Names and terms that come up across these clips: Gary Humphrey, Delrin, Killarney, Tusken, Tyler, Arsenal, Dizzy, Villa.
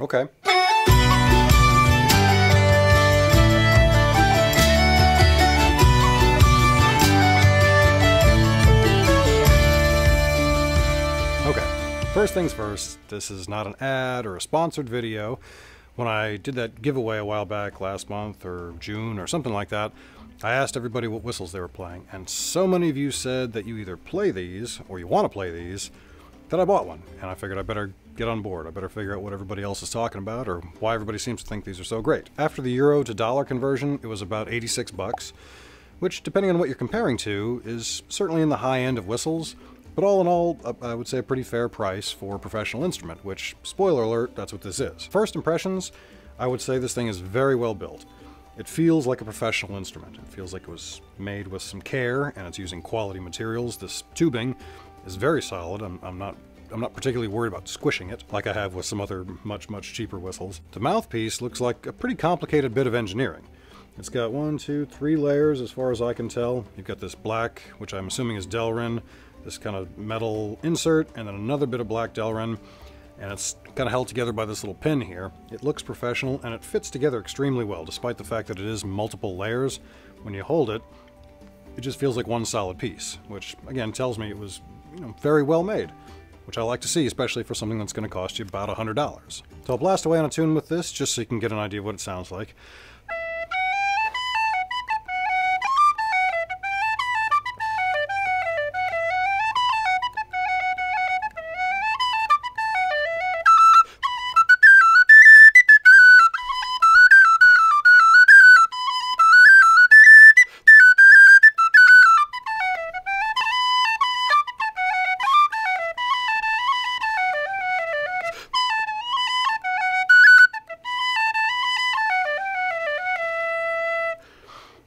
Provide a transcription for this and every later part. Okay. First things first, this is not an ad or a sponsored video. When I did that giveaway a while back, last month or June or something like that, I asked everybody what whistles they were playing, and so many of you said that you either play these or you want to play these that I bought one, and I figured I better get on board. I better figure out what everybody else is talking about or why everybody seems to think these are so great. After the euro to dollar conversion, it was about 86 bucks, which depending on what you're comparing to is certainly in the high end of whistles. But all in all, I would say a pretty fair price for a professional instrument, which, spoiler alert, that's what this is. First impressions, I would say this thing is very well built. It feels like a professional instrument. It feels like it was made with some care and it's using quality materials. This tubing is very solid. I'm not particularly worried about squishing it like I have with some other much cheaper whistles. The mouthpiece looks like a pretty complicated bit of engineering. It's got 1, 2, 3 layers as far as I can tell. You've got this black, which I'm assuming is Delrin, this kind of metal insert, and then another bit of black Delrin, and it's kind of held together by this little pin here. It looks professional and it fits together extremely well, despite the fact that it is multiple layers. When you hold it, it just feels like one solid piece, which again tells me it was, you know, very well made, which I like to see, especially for something that's going to cost you about $100. So I'll blast away on a tune with this just so you can get an idea of what it sounds like.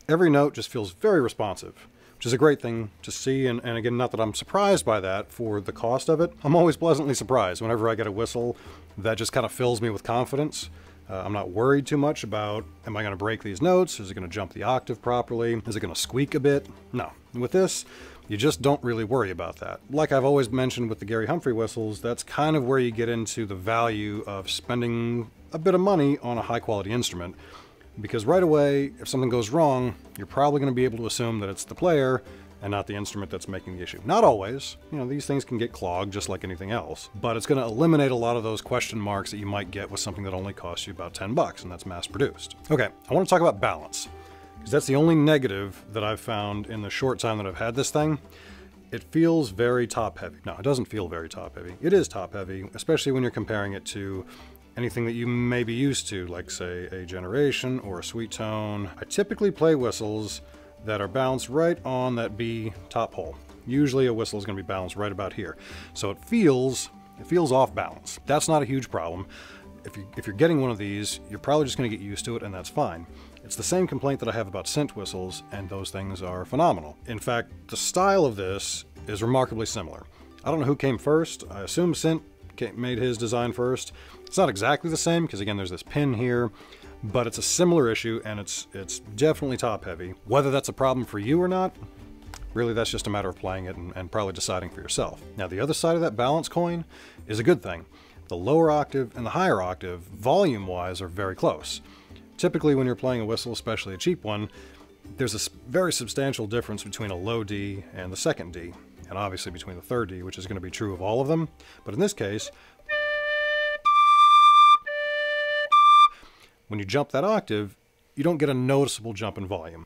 Every note just feels very responsive, which is a great thing to see, and again, not that I'm surprised by that for the cost of it. I'm always pleasantly surprised whenever I get a whistle that just kind of fills me with confidence. I'm not worried too much about, am I going to break these notes? Is it going to jump the octave properly? Is it going to squeak a bit? No. With this, you just don't really worry about that. Like I've always mentioned with the Gary Humphrey whistles, that's kind of where you get into the value of spending a bit of money on a high-quality instrument. Because right away, if something goes wrong, you're probably going to be able to assume that it's the player and not the instrument that's making the issue. Not always. You know, these things can get clogged just like anything else, but it's going to eliminate a lot of those question marks that you might get with something that only costs you about 10 bucks and that's mass produced. Okay, I want to talk about balance, because that's the only negative that I've found in the short time that I've had this thing. It feels very top heavy. No, it doesn't feel very top heavy. It is top heavy, especially when you're comparing it to anything that you may be used to, like say a Generation or a Sweet Tone. I typically play whistles that are balanced right on that B top hole. Usually a whistle is going to be balanced right about here. So it feels off balance. That's not a huge problem. If you're getting one of these, you're probably just going to get used to it and that's fine. It's the same complaint that I have about synth whistles, and those things are phenomenal. In fact, the style of this is remarkably similar. I don't know who came first. I assume Synth made his design first. It's not exactly the same because again there's this pin here, but it's a similar issue, and it's definitely top heavy. Whether that's a problem for you or not, really that's just a matter of playing it and probably deciding for yourself. Now the other side of that balance coin is a good thing. The lower octave and the higher octave volume wise are very close. Typically when you're playing a whistle, especially a cheap one, there's a very substantial difference between a low D and the second D, and obviously between the third D, which is going to be true of all of them. But in this case, when you jump that octave, you don't get a noticeable jump in volume.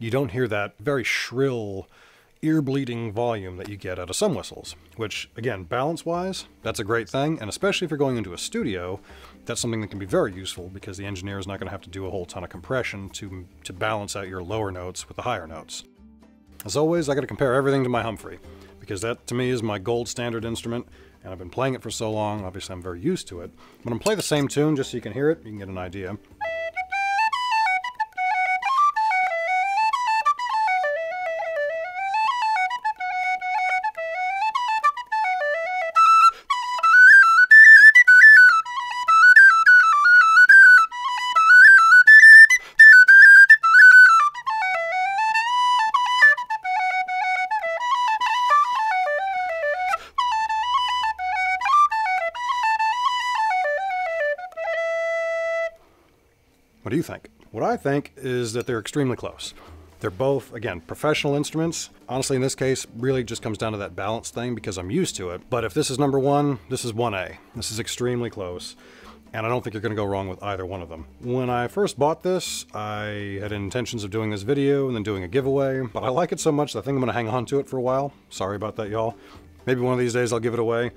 You don't hear that very shrill, ear-bleeding volume that you get out of some whistles, which again, balance-wise, that's a great thing, and especially if you're going into a studio, that's something that can be very useful because the engineer is not going to have to do a whole ton of compression to balance out your lower notes with the higher notes. As always, I got to compare everything to my Humphrey, because that to me is my gold standard instrument, and I've been playing it for so long, obviously I'm very used to it. But I'm going to play the same tune just so you can hear it, you can get an idea. What do you think? What I think is that they're extremely close. They're both, again, professional instruments. Honestly, in this case, really just comes down to that balance thing because I'm used to it. But if this is number one, this is 1A. This is extremely close. And I don't think you're gonna go wrong with either one of them. When I first bought this, I had intentions of doing this video and then doing a giveaway, but I like it so much that I think I'm gonna hang on to it for a while. Sorry about that, y'all. Maybe one of these days I'll give it away,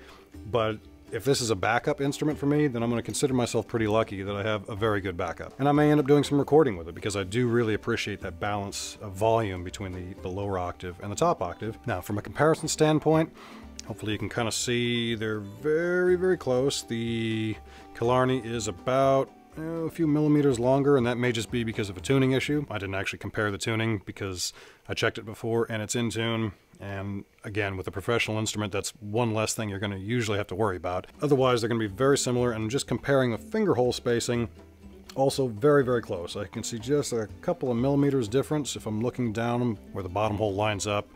but if this is a backup instrument for me, then I'm going to consider myself pretty lucky that I have a very good backup. And I may end up doing some recording with it because I do really appreciate that balance of volume between the lower octave and the top octave. Now, from a comparison standpoint, hopefully you can kind of see they're very, very close. The Killarney is about a few millimeters longer, and that may just be because of a tuning issue. I didn't actually compare the tuning because I checked it before and it's in tune. And again, with a professional instrument, that's one less thing you're going to usually have to worry about. Otherwise, they're going to be very similar, and just comparing the finger hole spacing, also very, very close. I can see just a couple of millimeters difference if I'm looking down where the bottom hole lines up,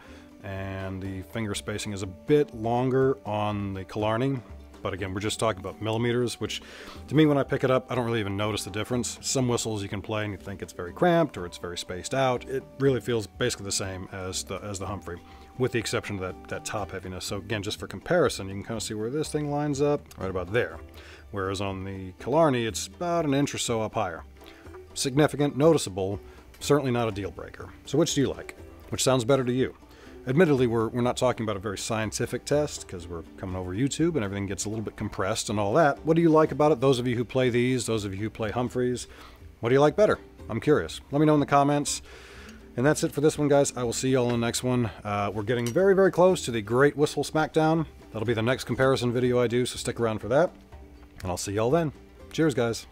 and the finger spacing is a bit longer on the Killarney. But again, we're just talking about millimeters, which to me, when I pick it up, I don't really even notice the difference. Some whistles you can play and you think it's very cramped or it's very spaced out. It really feels basically the same as the Humphrey, with the exception of that top heaviness. So again, just for comparison, you can kind of see where this thing lines up, right about there. Whereas on the Killarney, it's about an inch or so up higher. Significant, noticeable, certainly not a deal breaker. So which do you like? Which sounds better to you? Admittedly, we're not talking about a very scientific test because we're coming over YouTube and everything gets a little bit compressed and all that. What do you like about it? Those of you who play these, those of you who play Humphreys, what do you like better? I'm curious. Let me know in the comments. And that's it for this one, guys. I will see you all in the next one. We're getting very, very close to the Great Whistle Smackdown. That'll be the next comparison video I do, so stick around for that. And I'll see you all then. Cheers, guys.